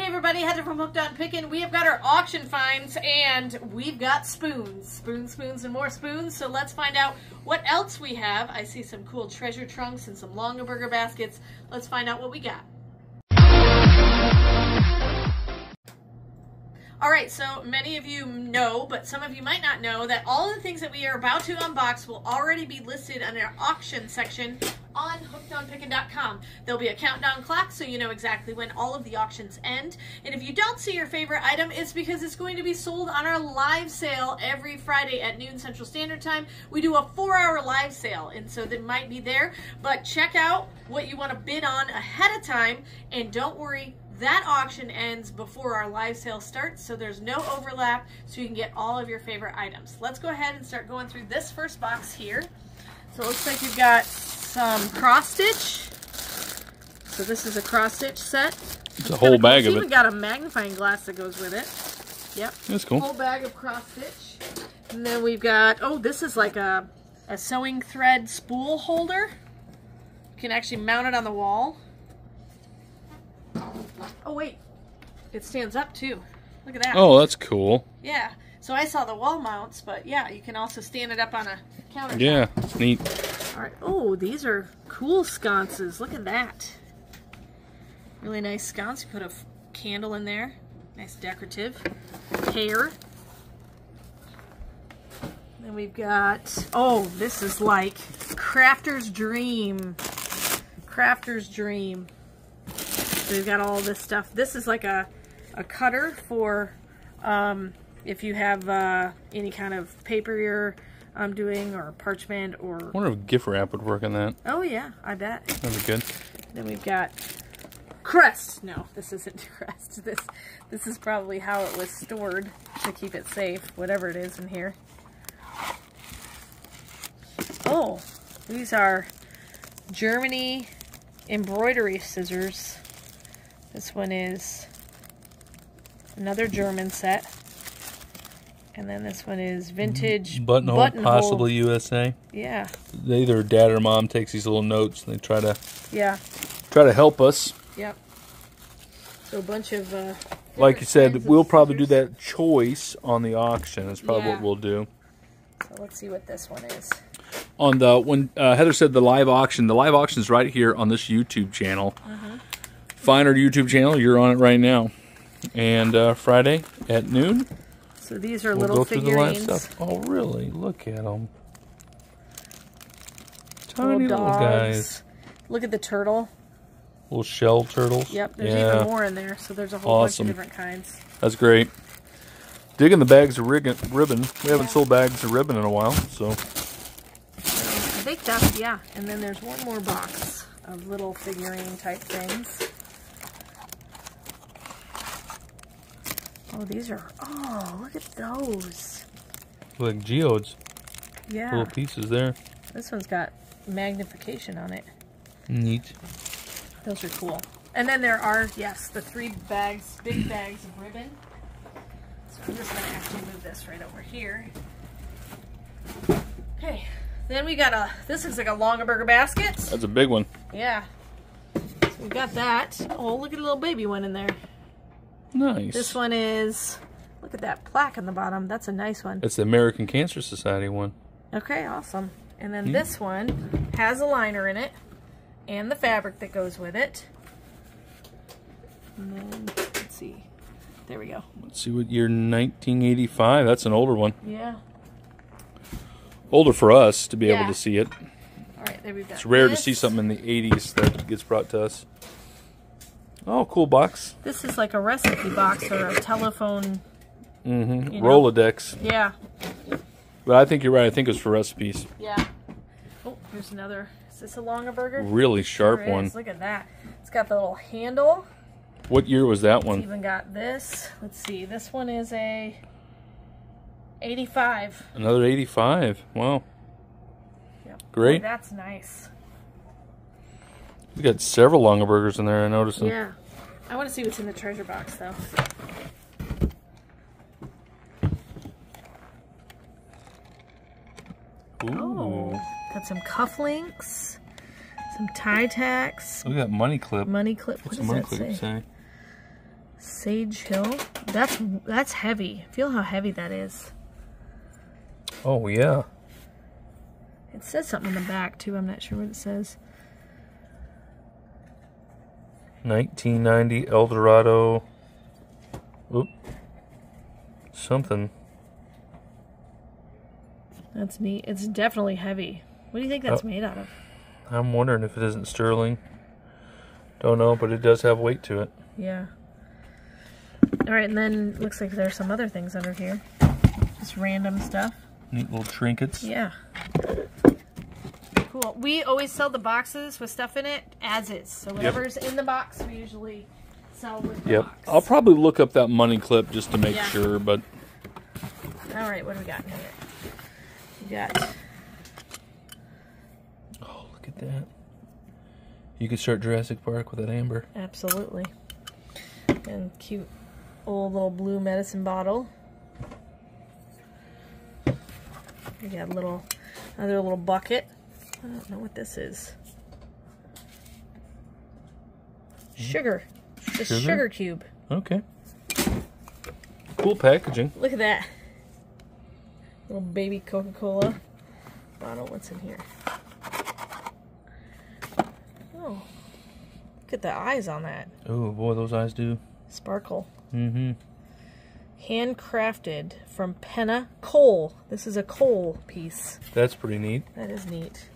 Hey everybody, Heather from Hooked on Pickin'. We have got our auction finds and we've got spoons. Spoons, spoons, and more spoons. So let's find out what else we have. I see some cool treasure trunks and some Longaberger baskets. Let's find out what we got. All right, so many of you know, but some of you might not know, that all the things that we are about to unbox will already be listed on our auction section on hookedonpickin.com. There'll be a countdown clock so you know exactly when all of the auctions end. And if you don't see your favorite item, it's because it's going to be sold on our live sale every Friday at noon Central Standard Time. We do a 4-hour live sale, and so that might be there. But check out what you want to bid on ahead of time, and don't worry, that auction ends before our live sale starts, so there's no overlap, so you can get all of your favorite items. Let's go ahead and start going through this first box here. So it looks like you've got some cross-stitch. So this is a cross-stitch set. It's a whole bag of it. It's even got a magnifying glass that goes with it. Yep. That's cool. Whole bag of cross-stitch. And then we've got, oh, this is like a sewing thread spool holder. You can actually mount it on the wall. Oh, wait. It stands up, too. Look at that. Oh, that's cool. Yeah. So I saw the wall mounts, but yeah, you can also stand it up on a counter. Yeah, it's neat. All right. Oh, these are cool sconces. Look at that. Really nice sconce. You put a candle in there. Nice decorative. Hair. Then we've got, oh, this is like Crafter's Dream. Crafter's Dream. So we've got all this stuff. This is like a cutter for if you have any kind of paper you're doing, or parchment, or... I wonder if gift wrap would work on that. Oh yeah, I bet. That'd be good. Then we've got crest. No, this isn't crest. This is probably how it was stored to keep it safe, whatever it is in here. Oh, these are Germany embroidery scissors. This one is another German set. And then this one is vintage buttonhole. Possibly USA. Yeah. Either dad or mom takes these little notes and they try to help us. Yep. So a bunch of like you said, we'll probably do that choice on the auction. That's probably what we'll do. So let's see what this one is. On the when Heather said the live auction is right here on this YouTube channel. Find our YouTube channel. You're on it right now. And Friday at noon. So these are little figurines. The live stuff. Oh, really? Look at them. Tiny little guys. Look at the turtle. Little shell turtles. Yep, there's even more in there. So there's a whole bunch of different kinds. That's great. Digging the bags of ribbon. We haven't sold bags of ribbon in a while, so. I think that's, And then there's one more box of little figurine type things. Oh, these are, oh, look at those. Like geodes. Yeah. Little pieces there. This one's got magnification on it. Neat. Those are cool. And then there are, yes, the three bags, big bags of ribbon. So I'm just going to actually move this right over here. Okay. Then we got a, this looks like a Longaberger basket. That's a big one. Yeah. So we got that. Oh, look at a little baby one in there. Nice. This one is, look at that plaque on the bottom. That's a nice one. It's the American Cancer Society one. Okay, awesome. And then this one has a liner in it and the fabric that goes with it. And then, let's see. There we go. Let's see what year, 1985. That's an older one. Yeah. Older for us to be able to see it. All right, there we go. It's rare to see something in the 80s that gets brought to us. Oh, cool box. This is like a recipe box or a telephone... you know. Rolodex. Yeah. But I think you're right. I think it was for recipes. Yeah. Oh, here's another. Is this a Longaberger? Really sharp one. Look at that. It's got the little handle. What year was that one? It's even got this. Let's see. This one is a... 85. Another 85. Wow. Yep. Great. Oh, that's nice. We got several Longabergers in there, I noticed. Yeah. I want to see what's in the treasure box, though. Ooh. Oh, got some cufflinks, some tie tacks. Look at that money clip. Money clip. What does that say? Sage Hill. That's heavy. Feel how heavy that is. Oh yeah. It says something in the back too. I'm not sure what it says. 1990 Eldorado. Oop. Something. That's neat. It's definitely heavy. What do you think that's made out of? I'm wondering if it isn't sterling. Don't know, but it does have weight to it. Yeah. All right, and then looks like there's some other things under here. Just random stuff. Neat little trinkets. Yeah. Cool. We always sell the boxes with stuff in it as is. So whatever's in the box, we usually sell with the box. I'll probably look up that money clip just to make sure, but... All right, what do we got in here? We got... Oh, look at that. You could start Jurassic Park with that amber. Absolutely. And cute old little blue medicine bottle. We got a little, another little bucket. I don't know what this is. Sugar. It's a sugar cube. Okay. Cool packaging. Look at that. Little baby Coca-Cola bottle. What's in here? Oh. Look at the eyes on that. Oh boy, those eyes do. Sparkle. Mm-hmm. Handcrafted from Penna Coal. This is a coal piece. That's pretty neat. That is neat.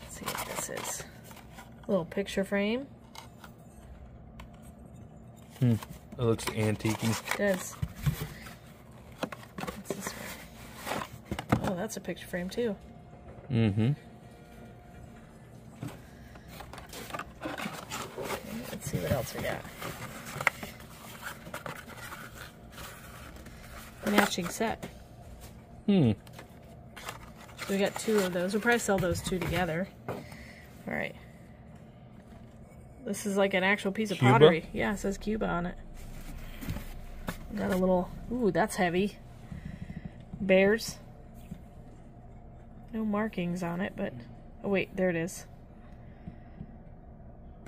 Let's see what this is. A little picture frame. Hmm. That looks antiquey. It does. What's this one? Oh, that's a picture frame too. Mm-hmm. See what else we got. Matching set. Hmm. So we got two of those. We'll probably sell those two together. Alright. This is like an actual piece of pottery. Yeah, it says Cuba on it. Got a little... Ooh, that's heavy. Bears. No markings on it, but... Oh wait, there it is.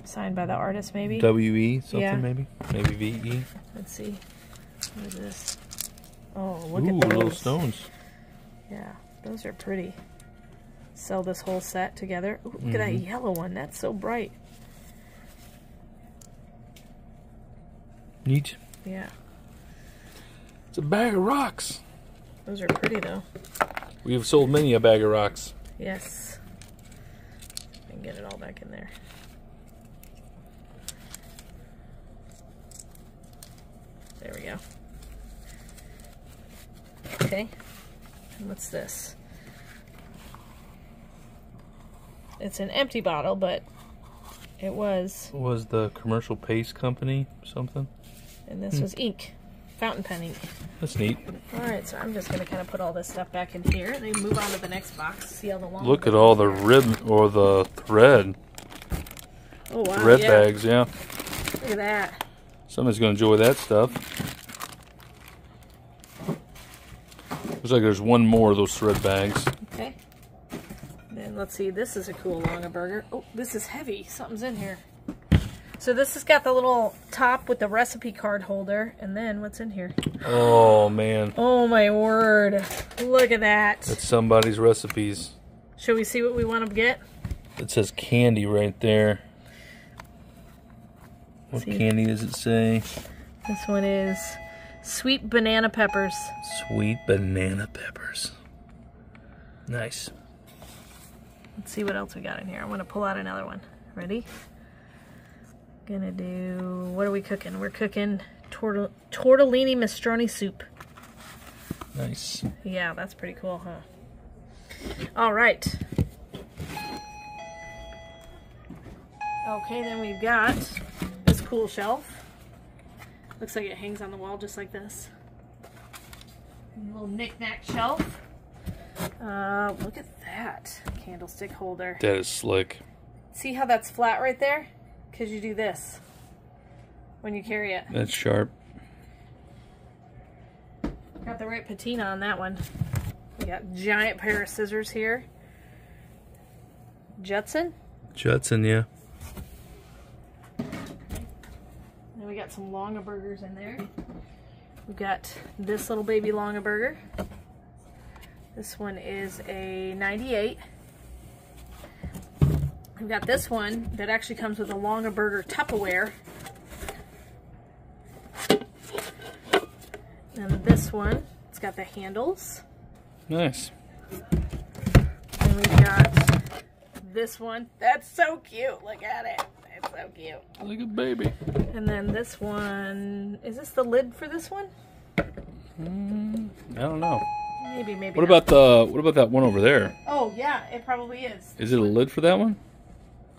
Signed by the artist, maybe? W.E. something, maybe? Maybe V.E. Let's see. What is this? Oh, look at those. Ooh, little stones. Yeah, those are pretty. Sell this whole set together. Ooh, look at that yellow one. That's so bright. Neat. Yeah. It's a bag of rocks. Those are pretty, though. We have sold many a bag of rocks. Yes. I can get it all back in there. There we go. Okay. And what's this? It's an empty bottle, but it was... It was the Commercial Paste Company, something. And this was ink. Fountain pen ink. That's neat. Alright, so I'm just going to kind of put all this stuff back in here. And then move on to the next box. See how the long... Look at all the ribbon, or the thread. Oh, wow. Thread bags, yeah. Look at that. Somebody's going to enjoy that stuff. Looks like there's one more of those thread bags. Okay. Then let's see. This is a cool Longaberger. Oh, this is heavy. Something's in here. So this has got the little top with the recipe card holder. And then what's in here? Oh, man. Oh, my word. Look at that. That's somebody's recipes. Should we see what we want to get? It says candy right there. What candy does it say? This one is sweet banana peppers. Sweet banana peppers. Nice. Let's see what else we got in here. I want to pull out another one. Ready? Gonna do... What are we cooking? We're cooking tortellini minestrone soup. Nice. Yeah, that's pretty cool, huh? All right. Okay, then we've got... Cool shelf. Looks like it hangs on the wall just like this. Little knick-knack shelf. Look at that candlestick holder. That is slick. See how that's flat right there? Because you do this when you carry it. That's sharp. Got the right patina on that one. We got a giant pair of scissors here. Judson? Judson, yeah. got some Longabergers in there. We've got this little baby Longaberger. This one is a 98. I've got this one that actually comes with a Longaberger Tupperware. And this one, it's got the handles. Nice. And we've got this one. That's so cute. Look at it. It's so cute. Like a baby. And then this one. Is this the lid for this one? I don't know. Maybe. What about that one over there? Oh yeah, it probably is. Is it a lid for that one?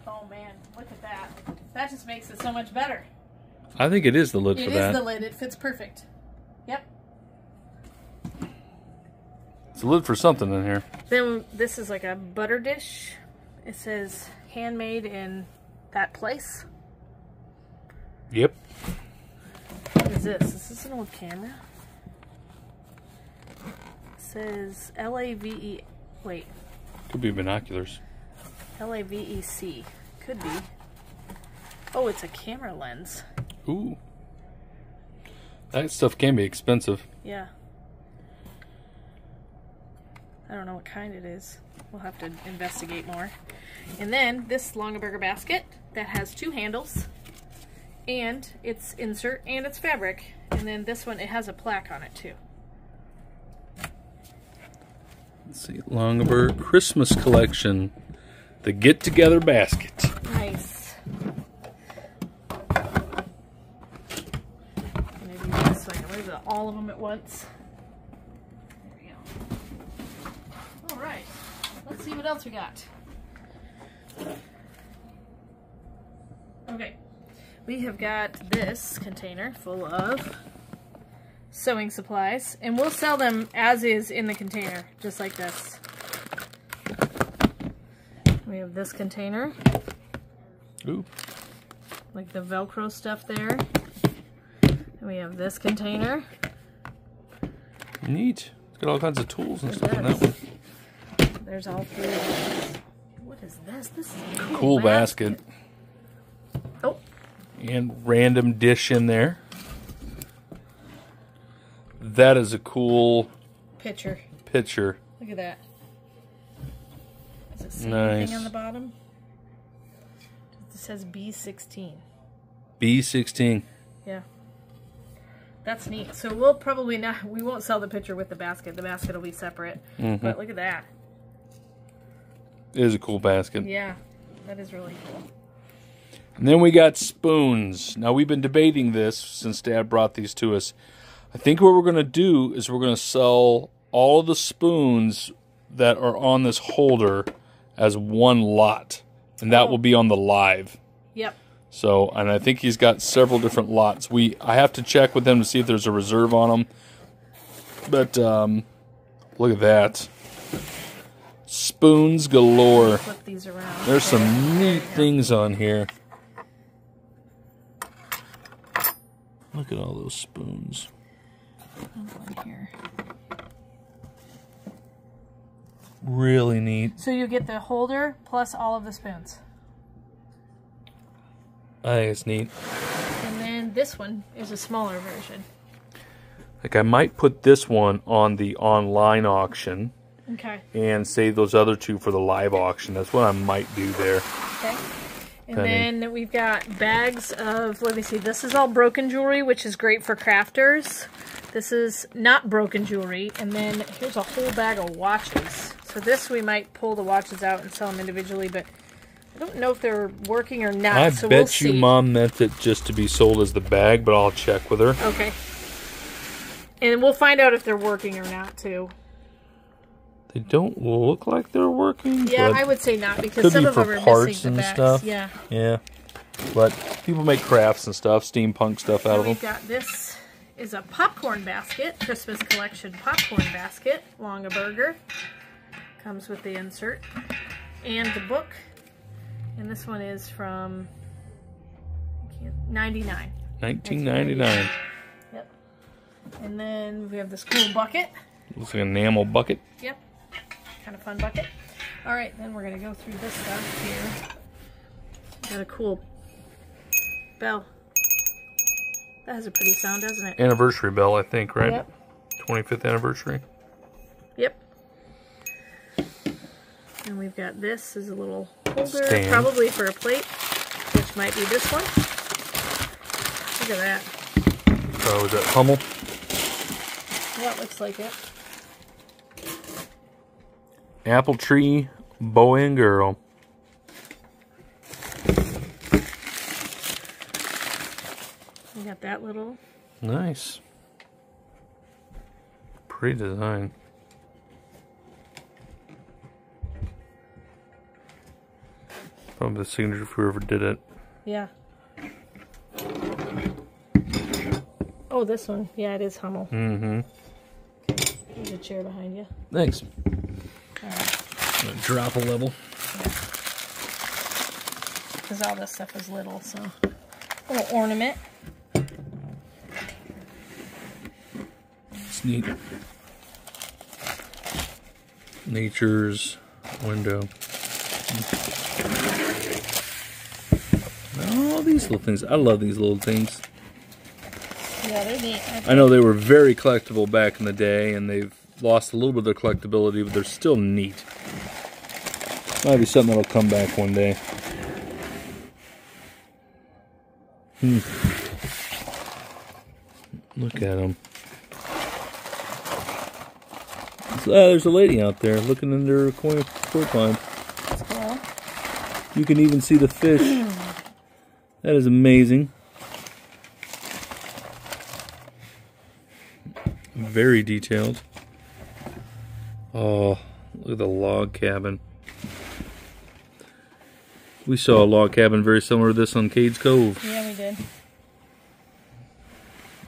Oh man, look at that. That just makes it so much better. I think it is the lid for that. It is the lid. It fits perfect. Yep. It's a lid for something in here. Then this is like a butter dish. It says handmade in that place. Yep. What is this? Is this an old camera? Says L-A-V-E, wait. Could be binoculars. L-A-V-E-C, could be. Oh, it's a camera lens. Ooh. That stuff can be expensive. Yeah. I don't know what kind it is. We'll have to investigate more. And then this Longaberger basket that has two handles and it's insert and it's fabric. And then this one, it has a plaque on it too. Let's see, Longaberger Christmas collection, the get together basket. Nice. Maybe this way. Where's it? All of them at once. There we go. All right. Let's see what else we got. Okay, we have got this container full of sewing supplies, and we'll sell them as is in the container, just like this. We have this container. Ooh. Like the Velcro stuff there. And we have this container. Neat. It's got all kinds of tools and stuff in that one. There's all three of these. What is this? This is a cool basket. Oh. And random dish in there. That is a cool picture. Look at that. Does it say anything on the bottom? It says B16. B16. Yeah. That's neat. So we'll probably not, we won't sell the picture with the basket. The basket will be separate. But look at that. It is a cool basket. Yeah. That is really cool. And then we got spoons. Now we've been debating this since Dad brought these to us. I think what we're going to do is we're going to sell all the spoons that are on this holder as one lot. And that will be on the live. Yep. So, and I think he's got several different lots. I have to check with him to see if there's a reserve on them. But, look at that. Spoons galore. Flip these around. There's some neat things on here. Look at all those spoons. Here. Really neat. So you get the holder plus all of the spoons. I think it's neat. And then this one is a smaller version. Like I might put this one on the online auction. Okay. And save those other two for the live auction. That's what I might do there. Okay. And then we've got bags of, let me see, this is all broken jewelry, which is great for crafters. This is not broken jewelry. And then here's a whole bag of watches. So this we might pull the watches out and sell them individually, but I don't know if they're working or not. I so bet we'll see. Mom meant it just to be sold as the bag, but I'll check with her. Okay. And we'll find out if they're working or not, too. They don't look like they're working. Yeah, I would say not because some of them are missing the backs. Stuff. Yeah. Yeah. But people make crafts and stuff, steampunk stuff out of them. We've got this is a popcorn basket, Christmas collection popcorn basket, Longaberger. Comes with the insert and the book. And this one is from 99. 1999. Yep. And then we have this cool bucket. Looks like an enamel bucket. Yep. Kind of fun bucket. All right, then we're going to go through this stuff here. Got a cool bell. That has a pretty sound, doesn't it? Anniversary bell, I think, right? Yep. 25th anniversary. Yep. And we've got this as a little holder, stand, probably for a plate, which might be this one. Look at that. Oh, is that Hummel? That looks like it. Apple tree, boy and girl. We got that little. Nice. Pretty design. Probably the signature for whoever did it. Yeah. Oh, this one. Yeah, it is Hummel. Mm-hmm. There's a chair behind you. Thanks. All right. I'm gonna drop a level. Yeah. Because all this stuff is little, so. A little ornament. It's neat. Nature's window. All these little things. I love these little things. Yeah, they're neat. I know they were very collectible back in the day, and they've lost a little bit of their collectability, but they're still neat. Might be something that'll come back one day. Hmm. Look at them. There's a lady out there looking under her koi pond. That's cool. You can even see the fish. That is amazing. Very detailed. Oh, look at the log cabin. We saw a log cabin very similar to this on Cades Cove. Yeah, we did.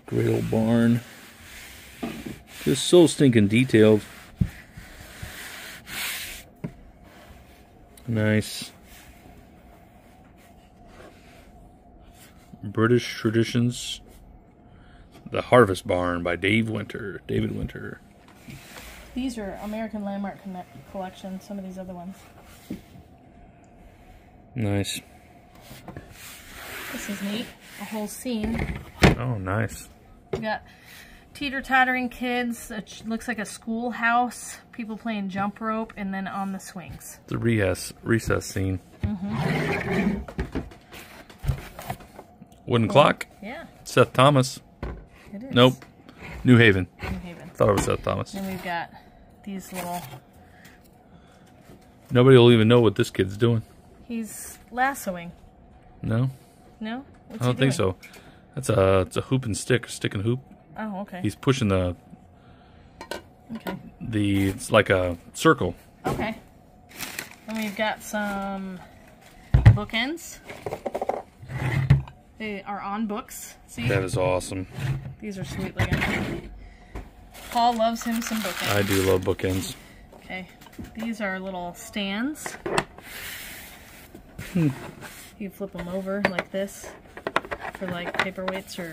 Great old barn. Just so stinking detailed. Nice. British traditions. The Harvest Barn by David Winter. These are American Landmark Collection, some of these other ones. Nice. This is neat. A whole scene. Oh, nice. We got teeter-tottering kids. It looks like a schoolhouse. People playing jump rope and then on the swings. The recess scene. Mm-hmm. Wooden clock. Yeah. Seth Thomas. It is. Nope. New Haven. Thought it was Seth Thomas. And we've got these little... Nobody will even know what this kid's doing. He's lassoing. No? No? What's I don't think so. That's a, it's a hoop and stick, stick and hoop. Oh, okay. He's pushing the... Okay. The... It's like a circle. Okay. And we've got some bookends. They are on books. See? That is awesome. These are sweet looking. Paul loves him some bookends. I do love bookends. Okay. These are little stands. You flip them over like this for like paperweights or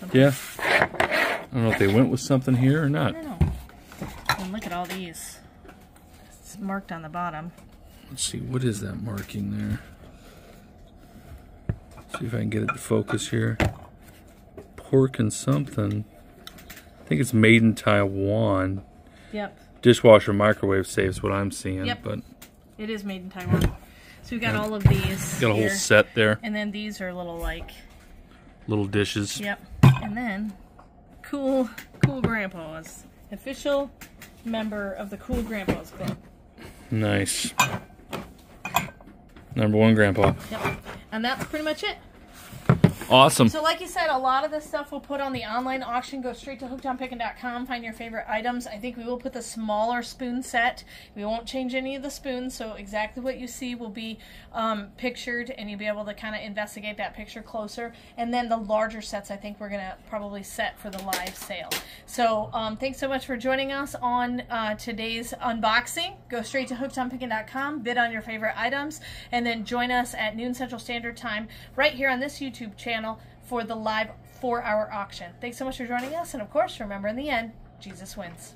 something. Yeah. I don't know if they went with something here or not. I don't know. And look at all these. It's marked on the bottom. Let's see. What is that marking there? See if I can get it to focus here. Pork and something. I think it's made in Taiwan. Yep. Dishwasher microwave saves what I'm seeing. Yep. But it is made in Taiwan. So we got all of these. Got a whole set there. And then these are little like little dishes. Yep. And then Cool Grandpa's. Official member of the Cool Grandpa's Club. Nice. Number one grandpa. Yep. And that's pretty much it. Awesome. So like you said, a lot of this stuff we'll put on the online auction. Go straight to hookedonpickin.com. Find your favorite items. I think we will put the smaller spoon set. We won't change any of the spoons, so exactly what you see will be pictured, and you'll be able to kind of investigate that picture closer. And then the larger sets I think we're going to probably set for the live sale. So thanks so much for joining us on today's unboxing. Go straight to hookedonpickin.com. Bid on your favorite items, and then join us at noon Central Standard Time right here on this YouTube channel for the live 4-hour auction. Thanks so much for joining us, and of course, remember in the end, Jesus wins.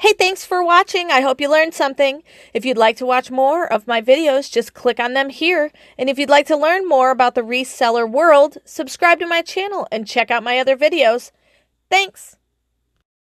Hey, thanks for watching. I hope you learned something. If you'd like to watch more of my videos, just click on them here. And if you'd like to learn more about the reseller world, subscribe to my channel and check out my other videos. Thanks.